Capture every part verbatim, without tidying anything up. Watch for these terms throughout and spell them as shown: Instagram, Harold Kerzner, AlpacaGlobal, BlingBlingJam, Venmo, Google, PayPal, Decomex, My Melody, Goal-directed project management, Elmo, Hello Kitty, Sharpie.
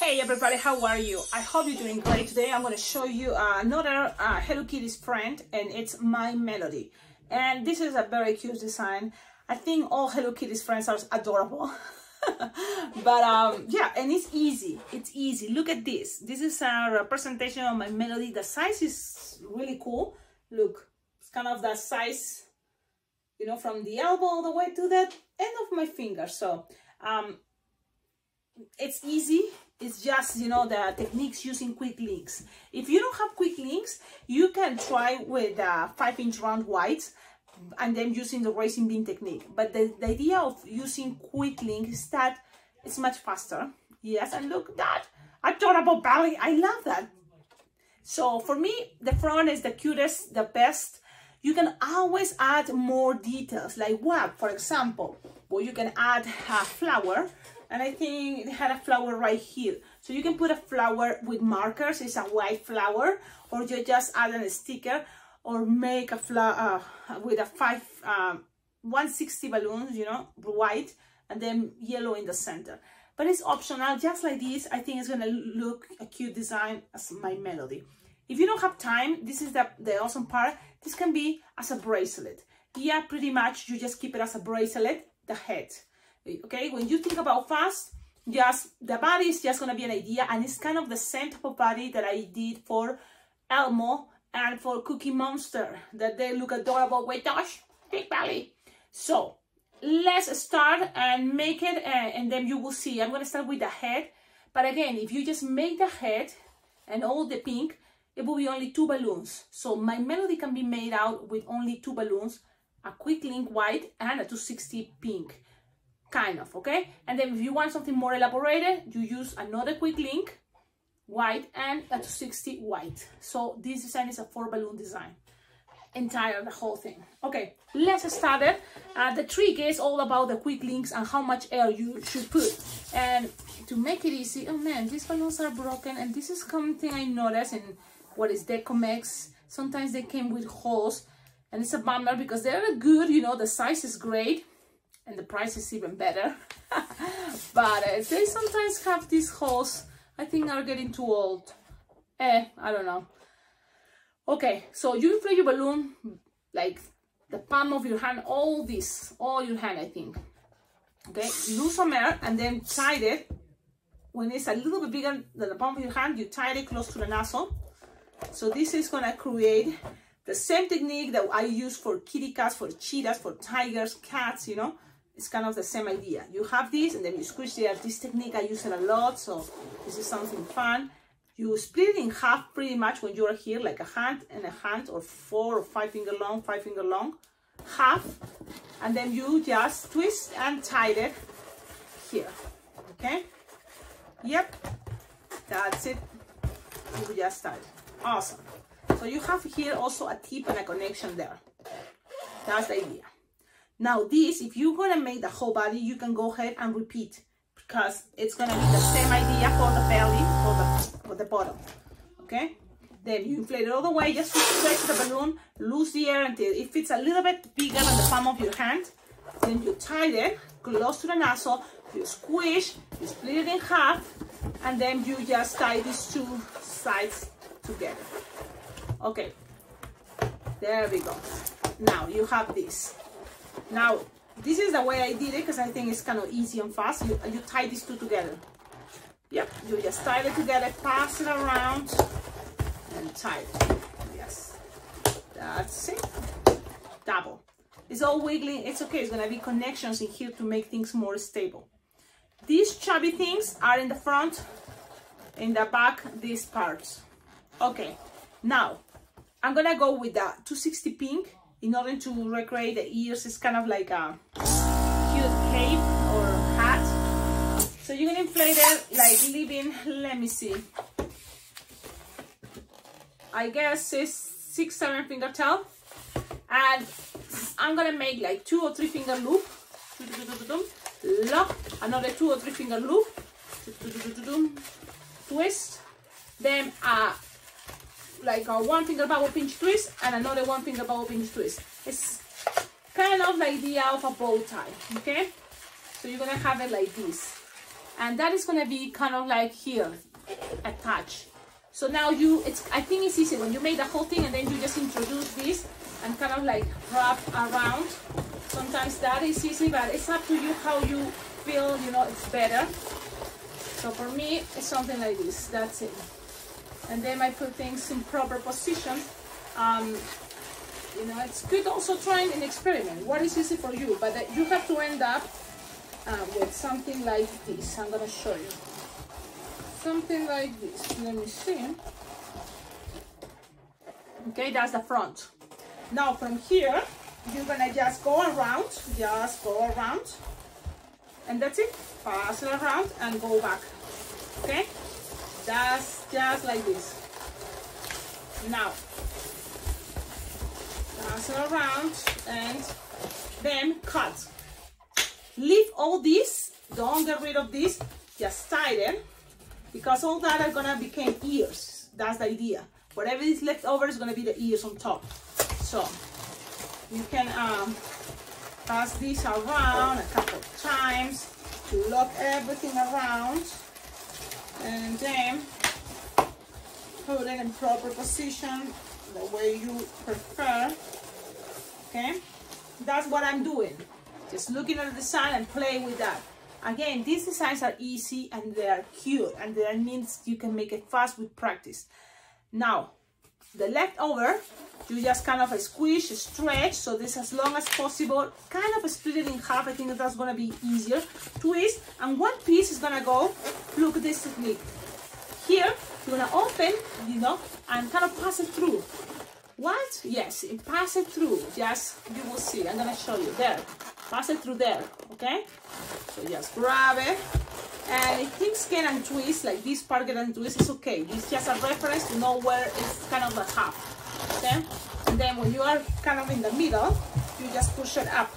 Hey everybody, how are you? I hope you're doing great. Today I'm going to show you another uh, Hello Kitty's print, and it's My Melody. And this is a very cute design. I think all Hello Kitty's friends are adorable. But um, yeah, and it's easy. It's easy. Look at this. This is a representation of My Melody. The size is really cool. Look, it's kind of the size, you know, from the elbow all the way to the end of my finger. So um, it's easy. It's just, you know, the techniques using quick links. If you don't have quick links, you can try with uh, five inch round whites and then using the raisin bean technique. But the, the idea of using quick links is that it's much faster. Yes, and look, that adorable belly. I love that. So for me, the front is the cutest, the best. You can always add more details, like what, for example, well, you can add a flower. And I think it had a flower right here. So you can put a flower with markers. It's a white flower, or you just add a sticker, or make a flower uh, with a five, um, one sixty balloons, you know, white, and then yellow in the center. But it's optional, just like this. I think it's gonna look a cute design as My Melody. If you don't have time, this is the, the awesome part. This can be as a bracelet. Yeah, pretty much you just keep it as a bracelet, the head. Okay, when you think about fast, just the body is just going to be an idea, and it's kind of the same type of body that I did for Elmo and for Cookie Monster, that they look adorable with Dosh, big belly. So let's start and make it, and, and then you will see. I'm going to start with the head, but again, if you just make the head and all the pink, it will be only two balloons. So My Melody can be made out with only two balloons, a quick link white and a two sixty pink. Kind of, okay? And then if you want something more elaborated, you use another quick link white and a two sixty white. So this design is a four balloon design, entire, the whole thing. Okay, let's start it. Uh, the trick is all about the quick links and how much air you should put. And to make it easy, oh man, these balloons are broken, and this is something I noticed in what is Decomex. Sometimes they came with holes, and it's a bummer because they're good, you know, the size is great. And the price is even better. But uh, they sometimes have these holes. I think are getting too old. Eh, I don't know. Okay, so you inflate your balloon like the palm of your hand, all this, all your hand, I think. Okay, lose some air and then tie it. When it's a little bit bigger than the palm of your hand, you tie it close to the nozzle. So this is gonna create the same technique that I use for kitty cats, for cheetahs, for tigers, cats, you know. It's kind of the same idea. You have this and then you squish the air. This technique I use it a lot, so this is something fun. You split it in half pretty much when you're here, like a hand and a hand, or four or five finger long, five finger long, half. And then you just twist and tie it here, okay? Yep, that's it. You just tie it. Awesome. So you have here also a tip and a connection there. That's the idea. Now this, if you're gonna make the whole body, you can go ahead and repeat, because it's gonna be the same idea for the belly, for the, for the bottom, okay? Then you inflate it all the way, just stretch the balloon, lose the air until it fits a little bit bigger than the palm of your hand. Then you tie it close to the nozzle, you squish, you split it in half, and then you just tie these two sides together. Okay, there we go. Now you have this. Now, this is the way I did it, because I think it's kind of easy and fast. You, you tie these two together. Yep, you just tie it together, pass it around, and tie it. Yes, that's it. Double. It's all wiggling. It's okay. It's going to be connections in here to make things more stable. These chubby things are in the front, in the back, these parts. Okay, now I'm going to go with the two sixty pink. In order to recreate the ears, it's kind of like a cute cape or hat. So you can inflate it like leaving, let me see. I guess it's six, seven finger tail. And I'm gonna make like two or three finger loop. Lock, another two or three finger loop. Twist, then a like a one finger bubble pinch twist and another one finger bubble pinch twist. It's kind of the idea of a bow tie, okay? So you're gonna have it like this. and that is going to be kind of like here attached. So now you, it's, I think it's easy when you make the whole thing and then you just introduce this and kind of like wrap around. Sometimes that is easy, but it's up to you how you feel, you know, it's better. So for me, it's something like this, that's it. And then I put things in proper position. Um, you know, it's good also trying an experiment, what is easy for you, but you have to end up uh, with something like this. I'm gonna show you. Something like this, let me see. Okay, that's the front. Now from here, you're gonna just go around, just go around, and that's it. Pass it around and go back, okay? That's just like this. Now, pass it around and then cut. Leave all this, don't get rid of this, just tie them. Because all that are gonna become ears. That's the idea. Whatever is left over is gonna be the ears on top. So you can um, pass this around a couple of times to lock everything around, and then put it in proper position the way you prefer. Okay, that's what I'm doing. Just looking at the design and play with that. Again, these designs are easy and they are cute, and that means you can make it fast with practice. Now, the leftover, you just kind of squish, stretch, so this as long as possible, kind of split it in half. I think that's gonna be easier. Twist, and one piece is gonna go, look at this technique. Here, you're gonna open, you know, and kind of pass it through. What? Yes, pass it through, just, you will see, I'm gonna show you, there. Pass it through there, okay? So just grab it, and if things get untwist, like this part get untwist, it's okay. It's just a reference to know where it's kind of a half, okay? And then when you are kind of in the middle, you just push it up,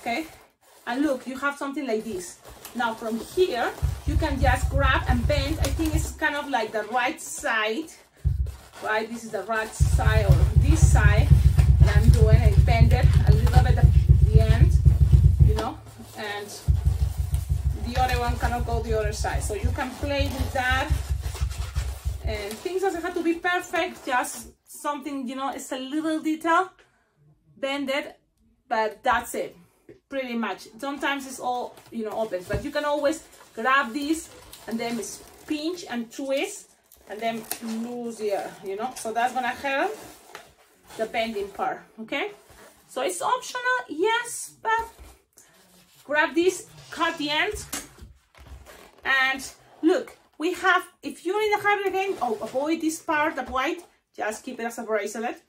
okay? And look, you have something like this. Now from here, you can just grab and bend. I think it's kind of like the right side, right? This is the right side or this side that I'm doing. I bend it a little bit at the end. And the other one cannot go the other side, so you can play with that. And things doesn't have to be perfect, just something, you know, it's a little detail, bend it, but that's it, pretty much. Sometimes it's all, you know, open, but you can always grab this and then pinch and twist and then loose here, you know. So that's gonna help the bending part, okay? So it's optional, yes, but grab this, cut the ends, and look, we have, if you're in the habit again, oh, avoid this part, the white, just keep it as a bracelet.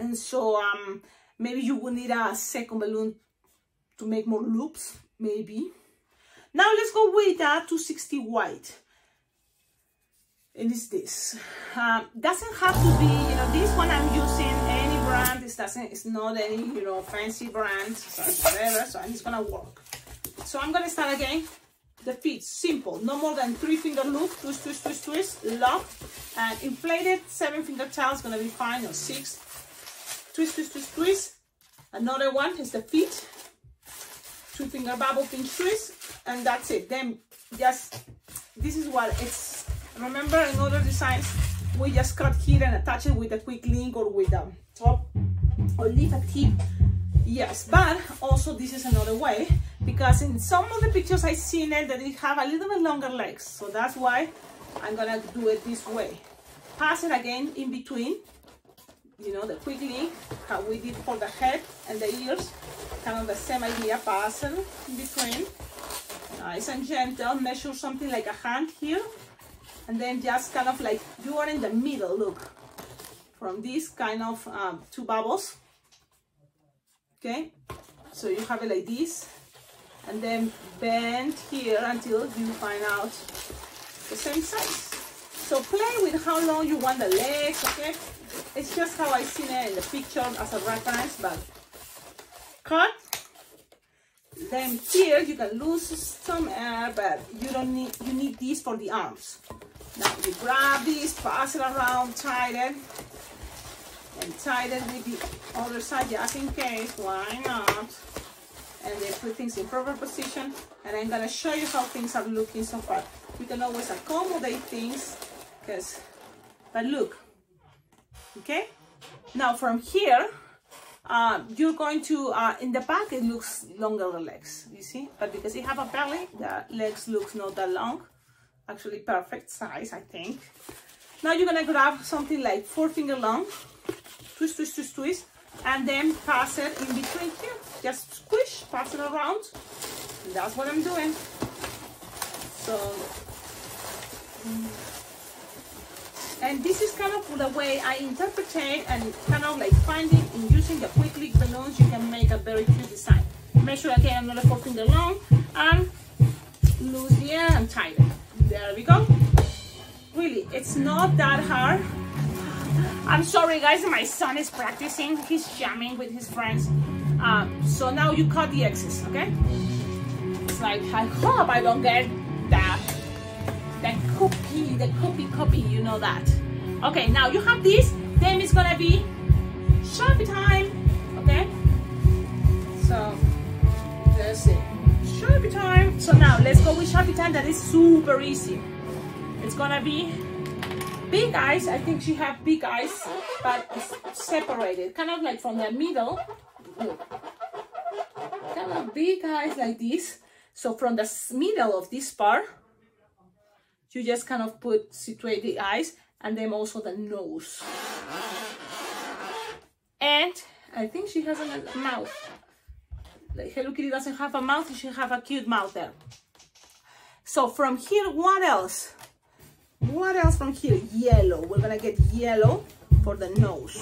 And so um, maybe you will need a second balloon to make more loops, maybe. Now let's go with that two sixty white. And it's this. Um, doesn't have to be, you know, this one I'm using any brand, this doesn't, it's not any, you know, fancy brand, so whatever, so I'm just gonna work. So I'm gonna start again, the feet, simple, no more than three finger loop, twist, twist, twist, twist, lock, and inflated, seven finger tail is gonna be fine, or six, twist, twist, twist, twist, another one is the feet, two finger bubble pinch twist, and that's it. Then just, this is what it's, remember in other designs, we just cut here and attach it with a quick link or with a top, or leave a tip, yes, but also this is another way. Because in some of the pictures I've seen it that it have a little bit longer legs. So that's why I'm gonna do it this way. Pass it again in between, you know, the quick link, how we did for the head and the ears, kind of the same idea, pass it in between. Nice and gentle, measure something like a hand here. And then just kind of like, you are in the middle, look. From these kind of um, two bubbles, okay? So you have it like this. And then bend here until you find out the same size. So play with how long you want the legs, okay? It's just how I seen it in the picture as a reference, but cut. Then here you can lose some air, but you don't need, you need this for the arms. Now you grab this, pass it around, tighten, and tighten with the other side just in case, why not? And then put things in proper position and I'm gonna show you how things are looking so far. We can always accommodate things, because, but look, okay? Now from here, uh, you're going to, uh, in the back it looks longer the legs, you see? But because you have a belly, the legs looks not that long. Actually perfect size, I think. Now you're gonna grab something like four finger long, twist, twist, twist, twist, and then pass it in between here. Just squish, pass it around. And that's what I'm doing. So, and this is kind of the way I interpret and kind of like finding and using the quick click balloons, you can make a very cute design. Make sure again I'm not a four finger long and loose the air and tighten. There we go. Really, it's not that hard. I'm sorry guys, my son is practicing. He's jamming with his friends. Um, so now you cut the excess, okay? It's like, I hope I don't get that, that copy, the copy, copy, you know that. Okay, now you have this, then it's gonna be Sharpie time, okay? So, let's see, Sharpie time. So now let's go with Sharpie time, that is super easy. It's gonna be big eyes. I think she have big eyes, but separated, kind of like from the middle. Look. Kind of big eyes like this. So from the middle of this part, you just kind of put, situate the eyes, and then also the nose. And I think she has a mouth. Like Hello Kitty doesn't have a mouth, she have a cute mouth there. So from here, what else? What else from here? Yellow. We're gonna get yellow for the nose.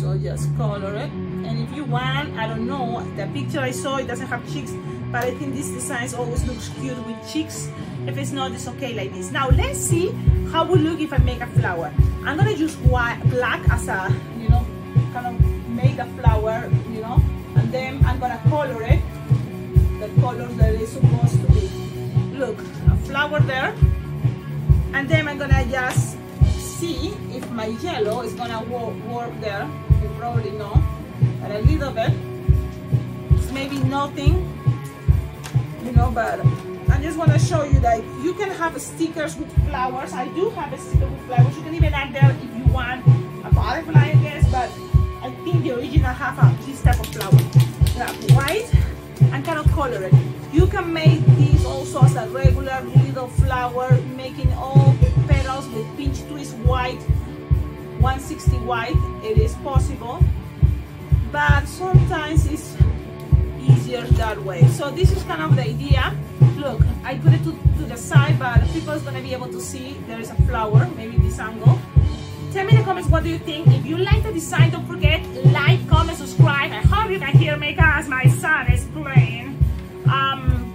So just color it, and if you want, I don't know, the picture I saw, it doesn't have cheeks, but I think this design always looks cute with cheeks. If it's not, it's okay like this. Now let's see how we look if I make a flower. I'm gonna use white, black as a, you know, kind of make a flower, you know, and then I'm gonna color it, the color that it's supposed to be. Look, a flower there, and then I'm gonna just see if my yellow is gonna work, work there. You probably know, but a little bit. It's maybe nothing, you know, but I just wanna show you that you can have stickers with flowers. I do have a sticker with flowers. You can even add there if you want a butterfly, I guess, but I think the original have a, this type of flower. Grab white and kind of color it. You can make these also as a regular little flower, making all petals with pinch twist white, one sixty white, it is possible, but sometimes it's easier that way. So this is kind of the idea. Look, I put it to, to the side, but people is gonna be able to see there is a flower, maybe this angle. Tell me in the comments, what do you think? If you like the design, don't forget, like, comment, subscribe. I hope you can hear me because my son is playing. Um,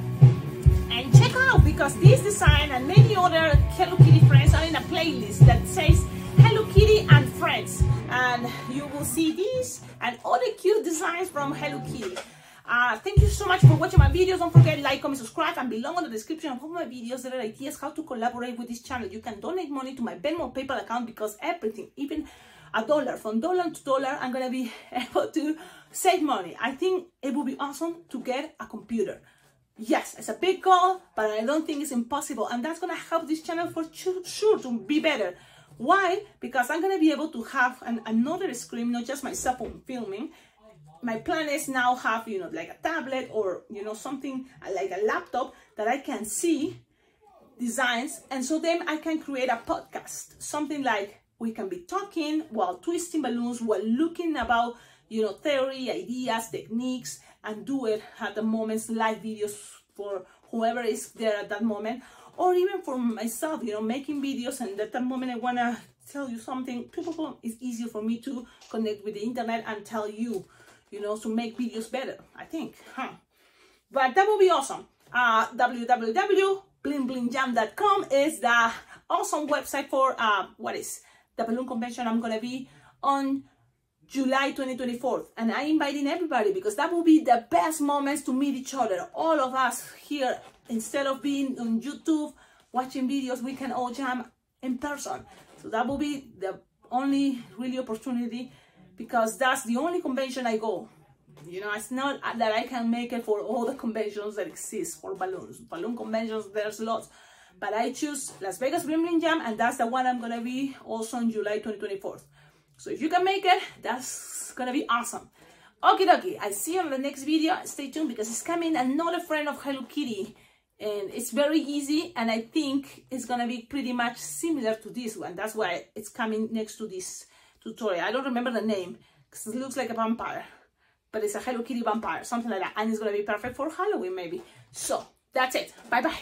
and check out, because this design and many other Hello Kitty friends are in a playlist that says Hello Kitty and Friends, and you will see these and other cute designs from Hello Kitty. Uh, thank you so much for watching my videos. Don't forget, like, comment, subscribe, and below on the description of all my videos there are ideas how to collaborate with this channel. You can donate money to my Venmo PayPal account, because everything, even a dollar, from dollar to dollar, I'm gonna be able to save money. I think it would be awesome to get a computer. Yes, it's a big goal, but I don't think it's impossible, and that's gonna help this channel for sure to be better. Why? Because I'm gonna be able to have an, another screen, not just myself on filming. My plan is now have, you know, like a tablet or, you know, something like a laptop that I can see designs, and so then I can create a podcast, something like we can be talking while twisting balloons, while looking about, you know, theory, ideas, techniques, and do it at the moments, live videos for whoever is there at that moment, or even for myself, you know, making videos, and at that moment I wanna tell you something. It's easier for me to connect with the internet and tell you, you know, to make videos better, I think, huh? But that would be awesome. Uh, w w w dot bling bling jam dot com is the awesome website for, uh, what is, the balloon convention I'm gonna be on July twenty twenty-fourth, and I'm inviting everybody, because that will be the best moments to meet each other, all of us here. Instead of being on YouTube watching videos, we can all jam in person. So that will be the only really opportunity, because that's the only convention I go You know, it's not that I can make it for all the conventions that exist for balloons. Balloon conventions, there's lots. But I choose Las Vegas BlingBlingJam, and that's the one I'm going to be also in July twenty twenty-four. So if you can make it, that's going to be awesome. Okie dokie, I'll see you on the next video. Stay tuned because it's coming another friend of Hello Kitty. And it's very easy, and I think it's going to be pretty much similar to this one. That's why it's coming next to this tutorial. I don't remember the name because it looks like a vampire. But it's a Hello Kitty vampire, something like that. And it's going to be perfect for Halloween, maybe. So, that's it. Bye-bye.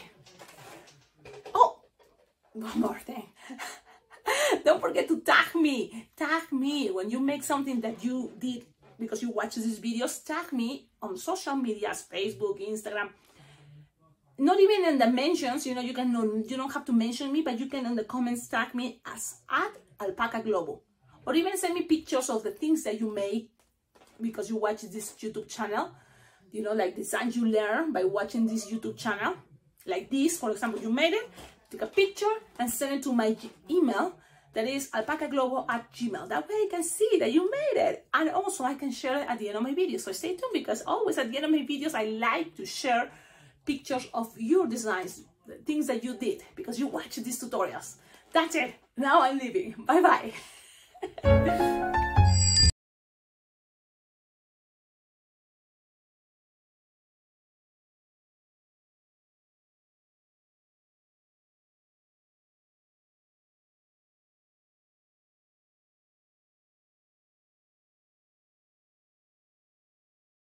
Oh, one more thing. Don't forget to tag me. Tag me when you make something that you did because you watch these videos. Tag me on social medias, Facebook, Instagram. Not even in the mentions, you know, you can you don't have to mention me, but you can in the comments tag me as at AlpacaGlobal. Or even send me pictures of the things that you make because you watch this YouTube channel. You know, like the designs you learn by watching this YouTube channel. Like this, for example, you made it, take a picture and send it to my email that is alpacaglobal at gmail. That way I can see that you made it. And also I can share it at the end of my videos. So stay tuned because always at the end of my videos I like to share pictures of your designs, things that you did because you watch these tutorials. That's it. Now I'm leaving. Bye bye.